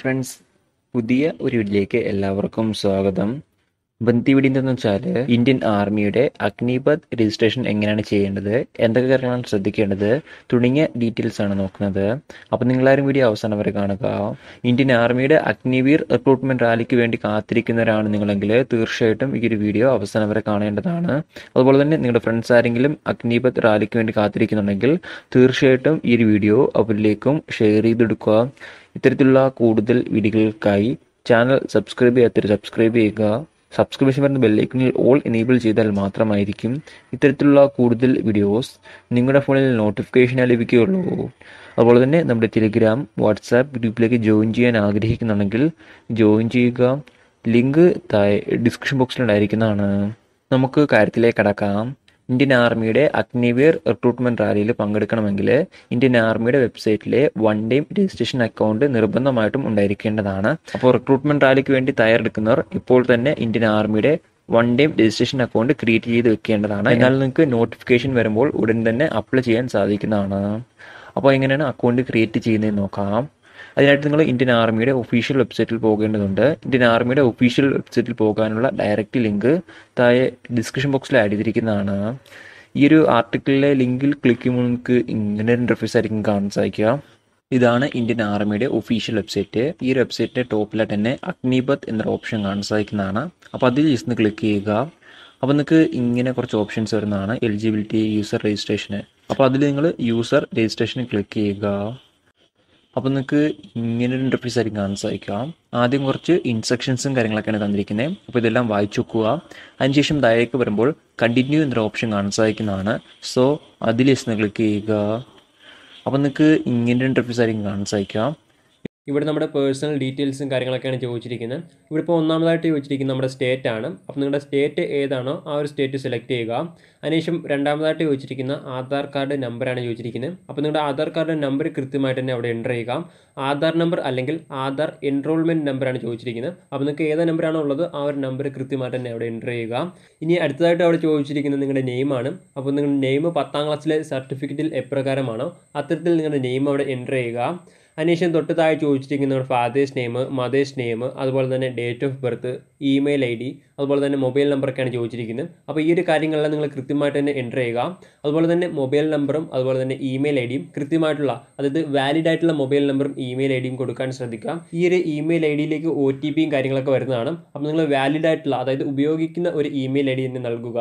Friends, പുതിയ ഒരു വീഡിയോയിലേക്ക് എല്ലാവർക്കും സ്വാഗതം. ബന്ദിവീട് എന്താണെന്ന് വെച്ചാൽ ഇന്ത്യൻ ആർമിയുടെ അഗ്നിപത് രജിസ്ട്രേഷൻ എങ്ങനെയാണ് ചെയ്യേണ്ടത്, എന്തൊക്കെ കാര്യങ്ങളാണ് ശ്രദ്ധിക്കേണ്ടത് തുടങ്ങിയ ഡീറ്റെയിൽസ് ആണ് നോക്കുന്നത്. അപ്പോൾ നിങ്ങളാരും വീഡിയോ അവസാനം വരെ കാണുക. ഇന്ത്യൻ ആർമിയുടെ അഗ്നിവീർ റിക്രൂട്ട്മെന്റ് റാലിക്ക് വേണ്ടി കാത്തിരിക്കുന്നവരാണ് നിങ്ങളെങ്കിൽ തീർച്ചയായിട്ടും ഈ ഒരു വീഡിയോ അവസാനം വരെ കാണേണ്ടതാണ്. അതുപോലെ തന്നെ നിങ്ങളുടെ ഫ്രണ്ട്സ് ആരെങ്കിലും അഗ്നിപത് റാലിക്ക് വേണ്ടി കാത്തിരിക്കുന്നുണ്ടെങ്കിൽ തീർച്ചയായിട്ടും ഈ ഒരു വീഡിയോ അവരിലേക്കും ഷെയർ ചെയ്തെടുക്കുക. ഇത്തരത്തിലുള്ള കൂടുതൽ വീഡിയോകൾക്കായി ചാനൽ സബ്സ്ക്രൈബ് ചെയ്യാത്തവർ സബ്സ്ക്രൈബ് ചെയ്യുക. സബ്സ്ക്രിപ്ഷൻ വരുന്ന ബെല്ലൈക്കണിൽ ഓൾ എനേബിൾ ചെയ്താൽ മാത്രമായിരിക്കും ഇത്തരത്തിലുള്ള കൂടുതൽ വീഡിയോസ് നിങ്ങളുടെ ഫോണിൽ നോട്ടിഫിക്കേഷനായി ലഭിക്കുകയുള്ളൂ. അതുപോലെ തന്നെ നമ്മുടെ ടെലിഗ്രാം വാട്സാപ്പ് ഗ്രൂപ്പിലേക്ക് ജോയിൻ ചെയ്യാൻ ആഗ്രഹിക്കുന്നുണ്ടെങ്കിൽ ജോയിൻ ചെയ്യുക. ലിങ്ക് താഴെ ഡിസ്ക്രിപ്ഷൻ ബോക്സിലുണ്ടായിരിക്കുന്നതാണ്. നമുക്ക് കാര്യത്തിലേക്ക് കടക്കാം. ഇന്ത്യൻ ആർമിയുടെ അഗ്നിവീർ റിക്രൂട്ട്മെന്റ് റാലിയിൽ പങ്കെടുക്കണമെങ്കിൽ ഇന്ത്യൻ ആർമിയുടെ വെബ്സൈറ്റിലെ വൺ ടൈം രജിസ്ട്രേഷൻ അക്കൗണ്ട് നിർബന്ധമായിട്ടും ഉണ്ടായിരിക്കേണ്ടതാണ്. അപ്പോൾ റിക്രൂട്ട്മെന്റ് റാലിക്ക് വേണ്ടി തയ്യാറെടുക്കുന്നവർ ഇപ്പോൾ തന്നെ ഇന്ത്യൻ ആർമിയുടെ one time registration account create ചെയ്ത് വെക്കേണ്ടതാണ്. എന്നാൽ നിങ്ങൾക്ക് നോട്ടിഫിക്കേഷൻ വരുമ്പോൾ ഉടൻ തന്നെ അപ്ലൈ ചെയ്യാൻ സാധിക്കുന്നതാണ്. അപ്പോൾ എങ്ങനെയാണ് അക്കൗണ്ട് ക്രിയേറ്റ് ചെയ്യുന്നത് നോക്കാം. അതിനായിട്ട് നിങ്ങൾ ഇന്ത്യൻ ആർമിയുടെ ഒഫീഷ്യൽ വെബ്സൈറ്റിൽ പോകേണ്ടതുണ്ട്. ഇന്ത്യൻ ആർമിയുടെ ഒഫീഷ്യൽ വെബ്സൈറ്റിൽ പോകാനുള്ള ഡയറക്റ്റ് ലിങ്ക് താഴെ ഡിസ്ക്രിപ്ഷൻ ബോക്സിൽ ആഡ് ചെയ്തിരിക്കുന്നതാണ്. ഈ ഒരു ആർട്ടിക്കിളിലെ ലിങ്കിൽ ക്ലിക്ക് ചെയ്യുമ്പോൾ നിങ്ങൾക്ക് ഇങ്ങനെ ഒരു ഇന്റർഫേസ് ആയിരിക്കും കാണാൻ സാധിക്കുക. ഇതാണ് ഇന്ത്യൻ ആർമിയുടെ ഒഫീഷ്യൽ വെബ്സൈറ്റ്. ഈ വെബ്സൈറ്റിന്റെ ടോപ്പിലായിട്ട് തന്നെ അഗ്നിപത് എന്നൊരു ഓപ്ഷൻ കാണാൻ സാധിക്കുന്നതാണ്. അപ്പോൾ അതിൽ ജസ്റ്റ് ഒന്ന് ക്ലിക്ക് ചെയ്യുക. അപ്പോൾ നിങ്ങൾക്ക് ഇങ്ങനെ കുറച്ച് ഓപ്ഷൻസ് വരുന്നതാണ്. എലിജിബിലിറ്റി, യൂസർ രജിസ്ട്രേഷന്. അപ്പോൾ അതിൽ നിങ്ങൾ യൂസർ രജിസ്ട്രേഷന് ക്ലിക്ക് ചെയ്യുക. അപ്പോൾ നിങ്ങൾക്ക് ഇങ്ങനൊരു ഇൻ്റർഫേസ് ആയിരിക്കും കാണാൻ സാധിക്കാം. ആദ്യം കുറച്ച് ഇൻസ്ട്രക്ഷൻസും കാര്യങ്ങളൊക്കെയാണ് തന്നിരിക്കുന്നത്. അപ്പോൾ ഇതെല്ലാം വായിച്ചു നോക്കുക. അതിനുശേഷം താഴേക്ക് വരുമ്പോൾ കണ്ടിന്യൂ എന്നൊരു ഓപ്ഷൻ കാണാൻ സാധിക്കുന്നതാണ്. സോ അതിൽ ജസ്റ്റ് ക്ലിക്ക് ചെയ്യുക. അപ്പോൾ നിങ്ങൾക്ക് ഇങ്ങനൊരു ഇൻ്റർഫേസ് ആയിരിക്കും കാണാൻ സാധിക്കാം. ഇവിടെ നമ്മുടെ പേഴ്സണൽ ഡീറ്റെയിൽസും കാര്യങ്ങളൊക്കെയാണ് ചോദിച്ചിരിക്കുന്നത്. ഇവിടെ ഇപ്പോൾ ഒന്നാമതായിട്ട് ചോദിച്ചിരിക്കുന്നത് നമ്മുടെ സ്റ്റേറ്റ് ആണ്. അപ്പോൾ നിങ്ങളുടെ സ്റ്റേറ്റ് ഏതാണോ ആ ഒരു സ്റ്റേറ്റ് സെലക്ട് ചെയ്യുക. അതിനുശേഷം രണ്ടാമതായിട്ട് ചോദിച്ചിരിക്കുന്ന ആധാർ കാർഡ് നമ്പറാണ് ചോദിച്ചിരിക്കുന്നത്. അപ്പോൾ നിങ്ങളുടെ ആധാർ കാർഡ് നമ്പർ കൃത്യമായിട്ട് തന്നെ അവിടെ എൻ്റർ ചെയ്യുക. ആധാർ നമ്പർ അല്ലെങ്കിൽ ആധാർ എൻറോൾമെൻറ്റ് നമ്പറാണ് ചോദിച്ചിരിക്കുന്നത്. അപ്പോൾ നിങ്ങൾക്ക് ഏത് നമ്പറാണോ ഉള്ളത് ആ ഒരു നമ്പർ കൃത്യമായിട്ട് തന്നെ അവിടെ എൻ്റർ ചെയ്യുക. ഇനി അടുത്തതായിട്ട് അവിടെ ചോദിച്ചിരിക്കുന്നത് നിങ്ങളുടെ നെയിമാണ്. അപ്പോൾ നിങ്ങളുടെ നെയിം 10ാം ക്ലാസ്സിലെ സർട്ടിഫിക്കറ്റിൽ എപ്രകാരമാണോ അത്തരത്തിൽ നിങ്ങളുടെ നെയിം അവിടെ എൻ്റർ ചെയ്യുക. അതിനുശേഷം തൊട്ടതായി ചോദിച്ചിരിക്കുന്ന ഫാദേഴ്സ് നെയിം, മദേഴ്സ് നെയിം, അതുപോലെ തന്നെ date of birth, email I D, അതുപോലെ തന്നെ മൊബൈൽ നമ്പറൊക്കെയാണ് ചോദിച്ചിരിക്കുന്നത്. അപ്പോൾ ഈ ഒരു കാര്യങ്ങളെല്ലാം നിങ്ങൾ കൃത്യമായിട്ട് തന്നെ എൻ്റർ ചെയ്യുക. അതുപോലെ തന്നെ മൊബൈൽ നമ്പറും അതുപോലെ തന്നെ ഇമെയിൽ ഐ ഡിയും കൃത്യമായിട്ടുള്ള, അതായത് വാലിഡ് ആയിട്ടുള്ള മൊബൈൽ നമ്പറും ഇമെയിൽ ഐ ഡിയും കൊടുക്കാൻ ശ്രദ്ധിക്കുക. ഈ ഒരു ഇമെയിൽ ഐ ഡിയിലേക്ക് OTPയും കാര്യങ്ങളൊക്കെ വരുന്നതാണ്. അപ്പോൾ നിങ്ങൾ വാലിഡ് ആയിട്ടുള്ള, അതായത് ഉപയോഗിക്കുന്ന ഒരു ഇമെയിൽ ഐ ഡി തന്നെ നൽകുക.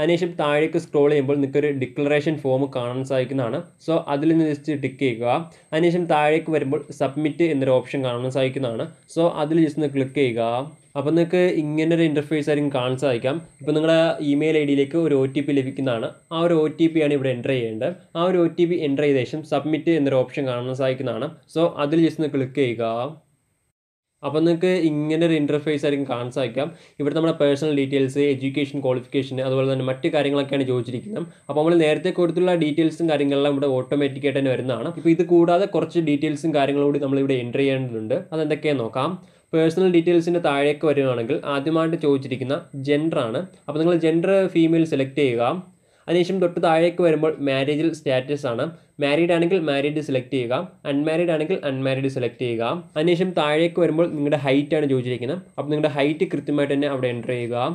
അതിനുശേഷം താഴേക്ക് സ്ക്രോൾ ചെയ്യുമ്പോൾ നിങ്ങൾക്കൊരു ഡിക്ലറേഷൻ ഫോം കാണാൻ സാധിക്കുന്നതാണ്. സോ അതിൽ നിന്ന് ജസ്റ്റ് ടിക്ക് ചെയ്യുക. അതിനുശേഷം താഴേക്ക് വരുമ്പോൾ സബ്മിറ്റ് എന്നൊരു ഓപ്ഷൻ കാണാൻ സാധിക്കുന്നതാണ്. സോ അതിൽ ജസ്റ്റ് ഒന്ന് ക്ലിക്ക് ചെയ്യുക. അപ്പോൾ നിങ്ങൾക്ക് ഇങ്ങനൊരു ഇൻ്റർഫേസ് ആയിരിക്കും കാണാൻ സാധിക്കാം. ഇപ്പോൾ നിങ്ങളുടെ ഇമെയിൽ ഐ ഡിയിലേക്ക് ഒരു OTP ലഭിക്കുന്നതാണ്. ആ ഒരു OTP ആണ് ഇവിടെ എൻ്റർ ചെയ്യേണ്ടത്. ആ ഒരു OTP എൻ്റർ ചെയ്ത ശേഷം സബ്മിറ്റ് എന്നൊരു ഓപ്ഷൻ കാണാൻ സാധിക്കുന്നതാണ്. സോ അതിൽ ജസ്റ്റ് ഒന്ന് ക്ലിക്ക് ചെയ്യുക. അപ്പോൾ നിങ്ങൾക്ക് ഇങ്ങനൊരു ഇൻ്റർഫേസ് ആയിരിക്കും കാണാൻ സാധിക്കാം. ഇവിടെ നമ്മുടെ പേഴ്സണൽ ഡീറ്റെയിൽസ്, എഡ്യൂക്കേഷൻ, ക്വാളിഫിക്കേഷൻ, അതുപോലെ തന്നെ മറ്റ് കാര്യങ്ങളൊക്കെയാണ് ചോദിച്ചിരിക്കുന്നത്. അപ്പോൾ നമ്മൾ നേരത്തെ കൊടുത്തുള്ള ഡീറ്റെയിൽസും കാര്യങ്ങളെല്ലാം ഇവിടെ ഓട്ടോമാറ്റിക്കായിട്ട് തന്നെ വരുന്നതാണ്. ഇപ്പോൾ ഇത് കൂടാതെ കുറച്ച് ഡീറ്റെയിൽസും കാര്യങ്ങളോട് നമ്മളിവിടെ എൻ്റർ ചെയ്യേണ്ടതുണ്ട്. അതെന്തൊക്കെയാണ് നോക്കാം. പേഴ്സണൽ ഡീറ്റെയിൽസിൻ്റെ താഴേക്ക് വരുവാണെങ്കിൽ ആദ്യമായിട്ട് ചോദിച്ചിരിക്കുന്ന ജെൻഡറാണ്. അപ്പോൾ നിങ്ങൾ ജെൻഡർ ഫീമെയിൽ സെലക്ട് ചെയ്യുക. അതിനുശേഷം തൊട്ട് താഴേക്ക് വരുമ്പോൾ മാരേജിൽ സ്റ്റാറ്റസ് ആണ്. മാരീഡ് ആണെങ്കിൽ മാരീഡ് സെലക്ട് ചെയ്യുക. അൺമാരീഡ് ആണെങ്കിൽ അൺമാരീഡ് സെലക്ട് ചെയ്യുക. അതിനുശേഷം താഴേക്ക് വരുമ്പോൾ നിങ്ങളുടെ ഹൈറ്റ് ആണ് ചോദിച്ചിരിക്കുന്നത്. അപ്പോൾ നിങ്ങളുടെ ഹൈറ്റ് കൃത്യമായിട്ട് തന്നെ അവിടെ എൻ്റർ ചെയ്യുക.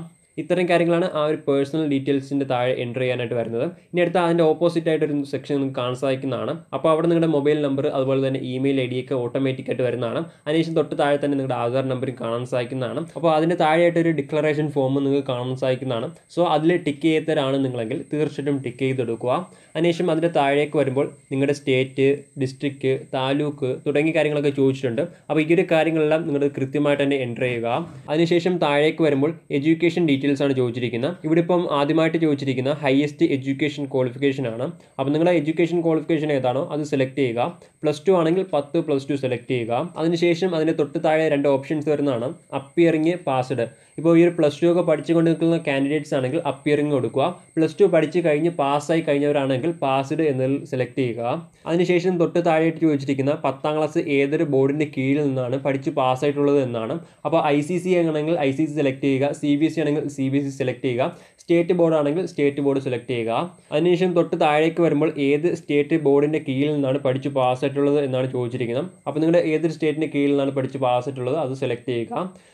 ഇത്തരം കാര്യങ്ങളാണ് ആ ഒരു പേഴ്സണൽ ഡീറ്റെയിൽസിൻ്റെ താഴെ എൻ്റർ ചെയ്യാനായിട്ട് വരുന്നത്. ഇനി അടുത്ത അതിൻ്റെ ഓപ്പോസിറ്റ് ആയിട്ടൊരു സെക്ഷൻ നിങ്ങൾക്ക് കാണാൻ സാധിക്കുന്നതാണ്. അപ്പോൾ അവിടെ നിങ്ങളുടെ മൊബൈൽ നമ്പർ അതുപോലെ തന്നെ ഇമെയിൽ ഐ ഡിയൊക്കെ ഓട്ടോമാറ്റിക്കായിട്ട് വരുന്നതാണ്. അതിനുശേഷം തൊട്ട് താഴെ തന്നെ നിങ്ങളുടെ ആധാർ നമ്പറും കാണാൻ സാധിക്കുന്നതാണ്. അപ്പോൾ അതിൻ്റെ താഴെയായിട്ടൊരു ഡിക്ലറേഷൻ ഫോം നിങ്ങൾക്ക് കാണാൻ സാധിക്കുന്നതാണ്. സോ അതിൽ ടിക്ക് ചെയ്തവരാണ് നിങ്ങളെങ്കിൽ തീർച്ചയായിട്ടും ടിക്ക് ചെയ്തെടുക്കുക. അതിനുശേഷം അതിൻ്റെ താഴേക്ക് വരുമ്പോൾ നിങ്ങളുടെ സ്റ്റേറ്റ്, ഡിസ്ട്രിക്റ്റ്, താലൂക്ക് തുടങ്ങിയ കാര്യങ്ങളൊക്കെ ചോദിച്ചിട്ടുണ്ട്. അപ്പോൾ ഈ ഒരു കാര്യങ്ങളെല്ലാം നിങ്ങൾ കൃത്യമായിട്ട് തന്നെ എൻ്റർ ചെയ്യുക. അതിനുശേഷം താഴേക്ക് വരുമ്പോൾ എഡ്യൂക്കേഷൻ ഡീറ്റെയിൽസ് ആണ് ചോദിച്ചിരിക്കുന്നത്. ഇവിടെ ഇപ്പം ആദ്യമായിട്ട് ചോദിച്ചിരിക്കുന്ന ഹയസ്റ്റ് എഡ്യൂക്കേഷൻ ക്വാളിഫിക്കേഷൻ ആണ്. അപ്പോൾ നിങ്ങളുടെ എഡ്യൂക്കേഷൻ ക്വാളിഫിക്കേഷൻ ഏതാണോ അത് സെലക്ട് ചെയ്യുക. +2 ആണെങ്കിൽ 10+2 സെലക്ട് ചെയ്യുക. അതിനുശേഷം അതിന് തൊട്ട് താഴെ രണ്ട് ഓപ്ഷൻസ് വരുന്നതാണ്. Appearing, passed. ഇപ്പോൾ ഈ ഒരു പ്ലസ് ടു ഒക്കെ പഠിച്ചുകൊണ്ട് നിൽക്കുന്ന കാൻഡിഡേറ്റ്സ് ആണെങ്കിൽ അപ്പിയറിംഗ് കൊടുക്കുക. പ്ലസ് ടു പഠിച്ച് കഴിഞ്ഞ് പാസ്സായി കഴിഞ്ഞവരാണെങ്കിൽ പാസ്ഡ് എന്നതിൽ സെലക്ട് ചെയ്യുക. അതിനുശേഷം തൊട്ട് താഴെയായിട്ട് ചോദിച്ചിരിക്കുന്ന 10ാം ക്ലാസ് ഏതൊരു ബോർഡിൻ്റെ കീഴിൽ നിന്നാണ് പഠിച്ച് പാസ്സായിട്ടുള്ളത് എന്നാണ്. അപ്പോൾ ICCE ആണെങ്കിൽ ICCE സെലക്ട് ചെയ്യുക, CBSE ആണെങ്കിൽ CBSE സെലക്ട് ചെയ്യുക, സ്റ്റേറ്റ് ബോർഡ് ആണെങ്കിൽ സ്റ്റേറ്റ് ബോർഡ് സെലക്ട് ചെയ്യുക. അതിനുശേഷം തൊട്ട് താഴേക്ക് വരുമ്പോൾ ഏത് സ്റ്റേറ്റ് ബോർഡിൻ്റെ കീഴിൽ നിന്നാണ് പഠിച്ച് പാസ്സായിട്ടുള്ളത് എന്നാണ് ചോദിച്ചിരിക്കുന്നത്. അപ്പോൾ നിങ്ങളുടെ ഏതൊരു സ്റ്റേറ്റിൻ്റെ കീഴിൽ നിന്നാണ് പഠിച്ച് പാസ്സായിട്ടുള്ളത് അത് സെലക്ട് ചെയ്യുക.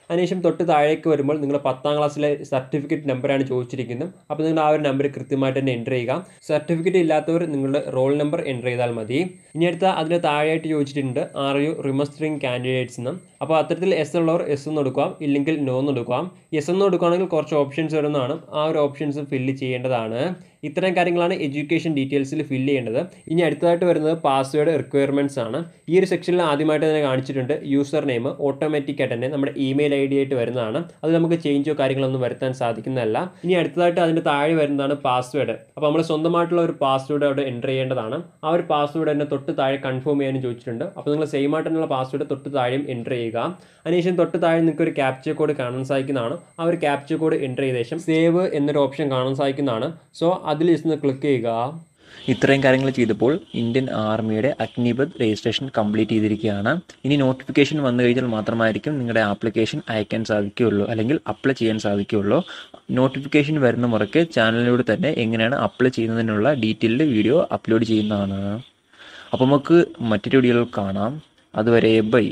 അതിനുശേഷം തൊട്ട് താഴേക്ക് വരുമ്പോൾ നിങ്ങളുടെ 10ാം ക്ലാസ്സിലെ സർട്ടിഫിക്കറ്റ് നമ്പറാണ് ചോദിച്ചിരിക്കുന്നത്. അപ്പോൾ നിങ്ങൾ ആ ഒരു നമ്പർ കൃത്യമായിട്ട് തന്നെ എൻ്റർ ചെയ്യുക. സർട്ടിഫിക്കറ്റ് ഇല്ലാത്തവർ നിങ്ങളുടെ റോൾ നമ്പർ എൻ്റർ ചെയ്താൽ മതി. ഇനി അടുത്ത അതിന് താഴെയായിട്ട് ചോദിച്ചിട്ടുണ്ട് ആർ യു റിമസ്റ്ററിങ് കാൻഡിഡേറ്റ്സ് എന്ന്. അപ്പോൾ അത്തരത്തിൽ എസ് ഉള്ളവർ എസ് എന്ന് കൊടുക്കാം, ഇല്ലെങ്കിൽ നോ എന്ന് കൊടുക്കാം. എസ് എന്ന് കൊടുക്കുകയാണെങ്കിൽ കുറച്ച് ഓപ്ഷൻസ് വരുന്നതാണ്, ആ ഒരു ഓപ്ഷൻസ് ഫില്ല് ചെയ്യേണ്ടതാണ്. ഇത്തരം കാര്യങ്ങളാണ് എഡ്യൂക്കേഷൻ ഡീറ്റെയിൽസിൽ ഫില്ല് ചെയ്യേണ്ടത്. ഇനി അടുത്തതായിട്ട് വരുന്നത് പാസ്വേഡ് റിക്വയർമെൻറ്റ്സ് ആണ്. ഈ ഒരു സെക്ഷനിൽ ആദ്യമായിട്ട് തന്നെ കാണിച്ചിട്ടുണ്ട് യൂസർ നെയിം ഓട്ടോമാറ്റിക്കായിട്ട് തന്നെ നമ്മുടെ ഇമെയിൽ ID ആയിട്ട് വരുന്നതാണ്. അത് നമുക്ക് ചേഞ്ചോ കാര്യങ്ങളൊന്നും വരുത്താൻ സാധിക്കുന്നതല്ല. ഇനി അടുത്തതായിട്ട് അതിൻ്റെ താഴെ വരുന്നതാണ് പാസ്വേഡ്. അപ്പോൾ നമ്മൾ സ്വന്തമായിട്ടുള്ള ഒരു പാസ്വേഡ് അവിടെ എൻ്റർ ചെയ്യേണ്ടതാണ്. ആ ഒരു പാസ്വേഡ് തന്നെ തൊട്ട് താഴെ കൺഫേം ചെയ്യാനും ചോദിച്ചിട്ടുണ്ട്. അപ്പോൾ നിങ്ങൾ സെയിം ആയിട്ടുള്ള പാസ്വേഡ് തൊട്ട് താഴെയും എൻ്റർ ചെയ്യുക. അതിനുശേഷം തൊട്ട് താഴെ നിങ്ങൾക്ക് ഒരു ക്യാപ്ചർ കോഡ് കാണാൻ സാധിക്കുന്നതാണ്. ആ ഒരു ക്യാപ്ചർ കോഡ് എൻ്റർ ചെയ്ത ശേഷം സേവ് എന്നൊരു ഓപ്ഷൻ കാണാൻ സാധിക്കുന്നതാണ്. സോ അതിൽ ജസ്റ്റ് ക്ലിക്ക് ചെയ്യുക. ഇത്രയും കാര്യങ്ങൾ ചെയ്തപ്പോൾ ഇന്ത്യൻ ആർമിയുടെ അഗ്നിപത് രജിസ്ട്രേഷൻ കംപ്ലീറ്റ് ചെയ്തിരിക്കുകയാണ്. ഇനി നോട്ടിഫിക്കേഷൻ വന്നു കഴിഞ്ഞാൽ മാത്രമായിരിക്കും നിങ്ങളുടെ ആപ്ലിക്കേഷൻ അയക്കാൻ സാധിക്കുകയുള്ളൂ, അല്ലെങ്കിൽ അപ്ലൈ ചെയ്യാൻ സാധിക്കുകയുള്ളൂ. നോട്ടിഫിക്കേഷൻ വരുന്ന മുറയ്ക്ക് ചാനലിലൂടെ തന്നെ എങ്ങനെയാണ് അപ്ലൈ ചെയ്യുന്നതിനുള്ള ഡീറ്റെയിൽഡ് വീഡിയോ അപ്ലോഡ് ചെയ്യുന്നതാണ്. അപ്പോൾ നമുക്ക് മറ്റൊരു വീഡിയോയിൽ കാണാം. അതുവരെ ബൈ.